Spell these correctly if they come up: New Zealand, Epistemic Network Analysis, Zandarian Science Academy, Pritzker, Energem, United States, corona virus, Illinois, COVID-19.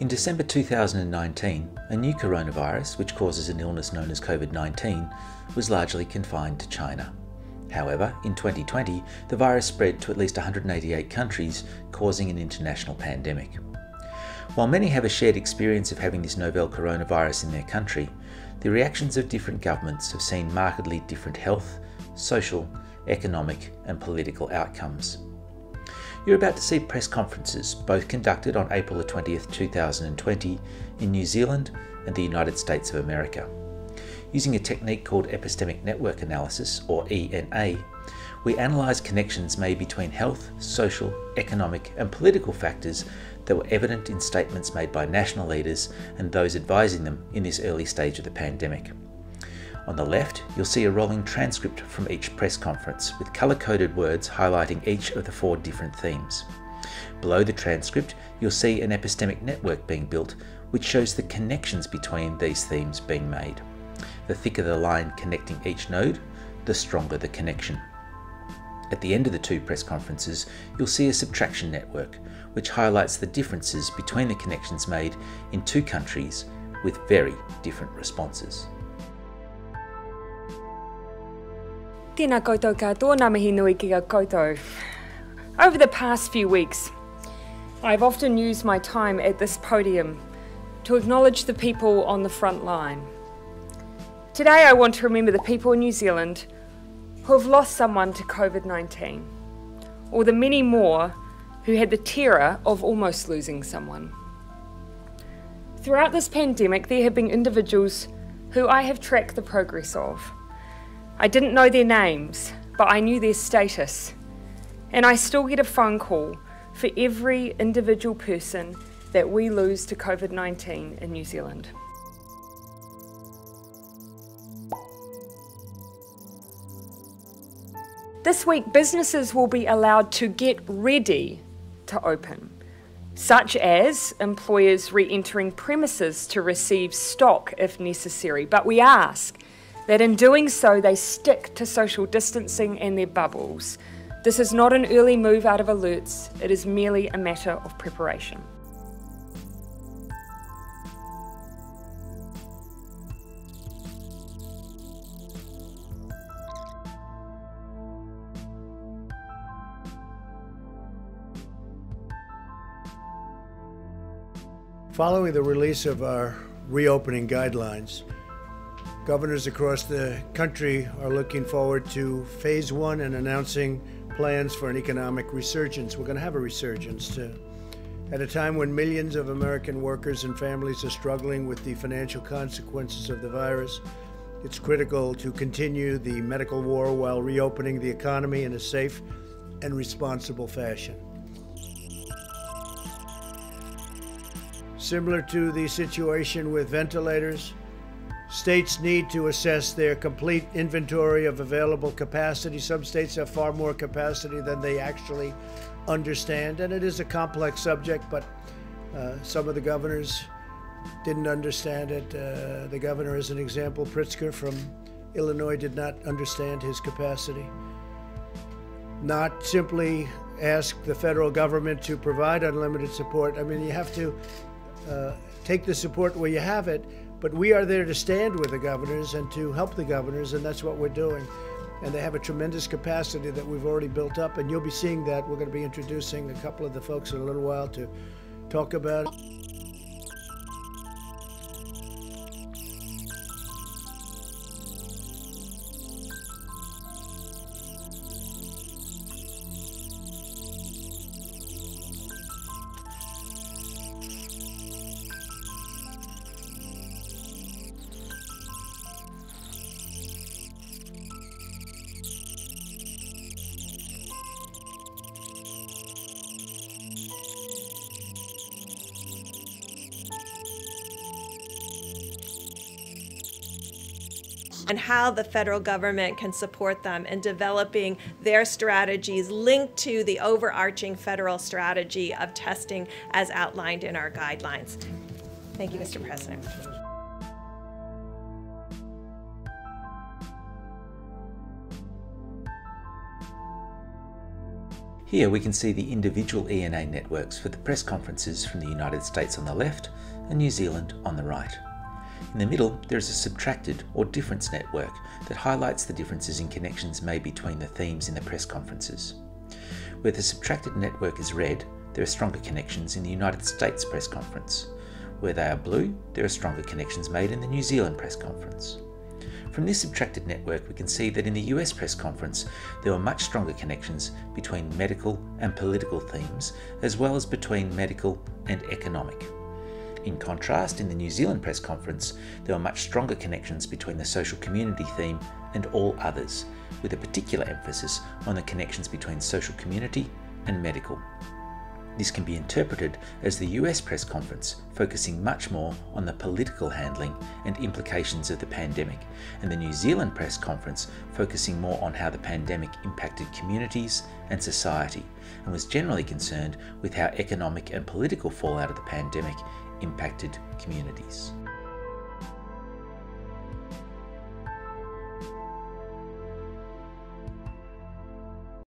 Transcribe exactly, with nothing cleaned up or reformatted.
In December two thousand nineteen, a new coronavirus, which causes an illness known as COVID nineteen, was largely confined to China. However, in twenty twenty, the virus spread to at least one hundred eighty-eight countries, causing an international pandemic. While many have a shared experience of having this novel coronavirus in their country, the reactions of different governments have seen markedly different health, social, economic, and political outcomes. You're about to see press conferences, both conducted on April twentieth two thousand twenty in New Zealand and the United States of America. Using a technique called Epistemic Network Analysis, or E N A, we analyse connections made between health, social, economic and political factors that were evident in statements made by national leaders and those advising them in this early stage of the pandemic. On the left, you'll see a rolling transcript from each press conference with colour-coded words highlighting each of the four different themes. Below the transcript, you'll see an epistemic network being built, which shows the connections between these themes being made. The thicker the line connecting each node, the stronger the connection. At the end of the two press conferences, you'll see a subtraction network, which highlights the differences between the connections made in two countries with very different responses. Tēnā koutou katoa, ngā mihi nui ki a koutou. Over the past few weeks, I've often used my time at this podium to acknowledge the people on the front line. Today I want to remember the people in New Zealand who have lost someone to COVID nineteen, or the many more who had the terror of almost losing someone. Throughout this pandemic, there have been individuals who I have tracked the progress of. I didn't know their names, but I knew their status. And I still get a phone call for every individual person that we lose to COVID nineteen in New Zealand. This week, businesses will be allowed to get ready to open, such as employers re-entering premises to receive stock if necessary. But we ask that in doing so, they stick to social distancing and their bubbles. This is not an early move out of alerts, it is merely a matter of preparation. Following the release of our reopening guidelines, governors across the country are looking forward to phase one and announcing plans for an economic resurgence. We're going to have a resurgence too. At a time when millions of American workers and families are struggling with the financial consequences of the virus, it's critical to continue the medical war while reopening the economy in a safe and responsible fashion. Similar to the situation with ventilators, states need to assess their complete inventory of available capacity. Some states have far more capacity than they actually understand, and it is a complex subject, but uh, some of the governors didn't understand it. Uh, the governor, as an example, Pritzker from Illinois, did not understand his capacity. Not simply ask the federal government to provide unlimited support. I mean, you have to uh, take the support where you have it, but we are there to stand with the governors and to help the governors, and that's what we're doing. And they have a tremendous capacity that we've already built up, and you'll be seeing that. We're going to be introducing a couple of the folks in a little while to talk about it. And how the federal government can support them in developing their strategies linked to the overarching federal strategy of testing as outlined in our guidelines. Thank you, Mister President. Here we can see the individual E N A networks for the press conferences from the United States on the left and New Zealand on the right. In the middle, there is a subtracted or difference network that highlights the differences in connections made between the themes in the press conferences. Where the subtracted network is red, there are stronger connections in the United States press conference. Where they are blue, there are stronger connections made in the New Zealand press conference. From this subtracted network, we can see that in the U S press conference, there were much stronger connections between medical and political themes, as well as between medical and economic. In contrast, in the New Zealand press conference, there were much stronger connections between the social community theme and all others, with a particular emphasis on the connections between social community and medical. This can be interpreted as the U S press conference focusing much more on the political handling and implications of the pandemic, and the New Zealand press conference focusing more on how the pandemic impacted communities and society, and was generally concerned with how economic and political fallout of the pandemic impacted communities.